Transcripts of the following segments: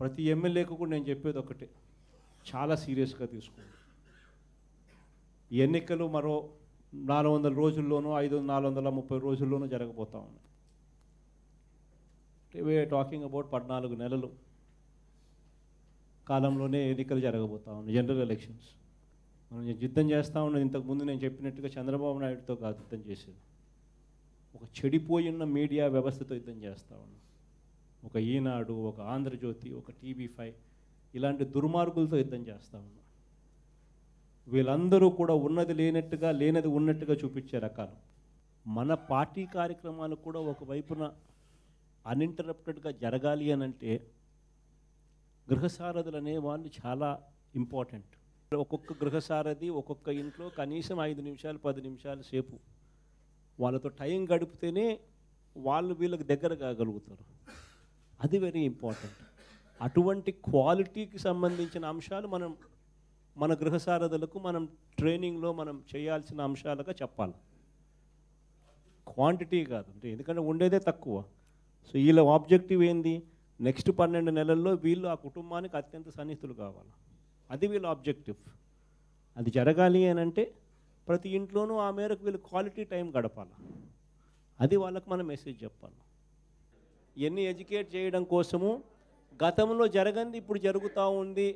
ప్రతి ఎమ్మెల్యేకు కూడా నేను చెప్పేది ఒకటే, చాలా సీరియస్గా తీసుకోండి. ఈ ఎన్నికలు మరో 400 రోజుల్లోనూ 430 రోజుల్లోనూ జరగబోతా ఉన్నాయి. వీఆర్ టాకింగ్ అబౌట్ 14 నెలలు కాలంలోనే ఎన్నికలు జరగబోతా ఉన్నాయి, జనరల్ ఎలక్షన్స్. మనం యుద్ధం చేస్తూ ఉన్నది ఇంతకుముందు నేను చెప్పినట్టుగా చంద్రబాబు నాయుడుతో కాదు యుద్ధం చేసేది, ఒక చెడిపోయిన మీడియా వ్యవస్థతో యుద్ధం చేస్తూ ఉన్నాం. ఒక ఈనాడు, ఒక ఆంధ్రజ్యోతి, ఒక TV5 ఇలాంటి దుర్మార్గులతో యుద్ధం చేస్తూ ఉన్నాం. వీళ్ళందరూ కూడా ఉన్నది లేనట్టుగా, లేనది ఉన్నట్టుగా చూపించే రకాలు. మన పార్టీ కార్యక్రమాలు కూడా ఒకవైపున అన్ఇంటరప్టెడ్గా జరగాలి అని అంటే గృహసారథులు అనేవాళ్ళు చాలా ఇంపార్టెంట్. ఒక్కొక్క గృహసారథి ఒక్కొక్క ఇంట్లో కనీసం 5 నిమిషాలు 10 నిమిషాల సేపు వాళ్ళతో టైం గడిపితేనే వాళ్ళు వీళ్ళకి దగ్గర కాగలుగుతారు. అది వెరీ ఇంపార్టెంట్. అటువంటి క్వాలిటీకి సంబంధించిన అంశాలు మన గృహసారథులకు మనం ట్రైనింగ్లో మనం చేయాల్సిన అంశాలుగా చెప్పాలి, క్వాంటిటీ కాదు. అంటే ఎందుకంటే ఉండేదే తక్కువ. సో వీళ్ళ ఆబ్జెక్టివ్ ఏంది, నెక్స్ట్ 12 నెలల్లో వీళ్ళు ఆ కుటుంబానికి అత్యంత సన్నిహితులు కావాలి, అది వీళ్ళ ఆబ్జెక్టివ్. అది జరగాలి అని అంటే ప్రతి ఇంట్లోనూ ఆ మేరకు వీళ్ళు క్వాలిటీ టైం గడపాలి, అది వాళ్ళకి మనం మెసేజ్ చెప్పాలి. ఇవన్నీ ఎడ్యుకేట్ చేయడం కోసము, గతంలో జరగంది ఇప్పుడు జరుగుతూ ఉంది,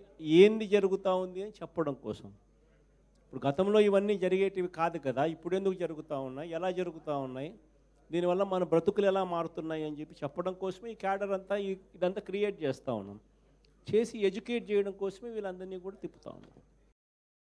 ఏంది జరుగుతూ ఉంది అని చెప్పడం కోసం. ఇప్పుడు గతంలో ఇవన్నీ జరిగేటివి కాదు కదా, ఇప్పుడు ఎందుకు జరుగుతూ ఉన్నాయి, ఎలా జరుగుతూ ఉన్నాయి, దీనివల్ల మన బ్రతుకులు ఎలా మారుతున్నాయి అని చెప్పి చెప్పడం కోసమే ఈ క్యాడర్ అంతా ఇదంతా క్రియేట్ చేస్తూ ఉన్నాం. చేసి ఎడ్యుకేట్ చేయడం కోసమే వీళ్ళందరినీ కూడా తిప్పుతూ ఉన్నాం.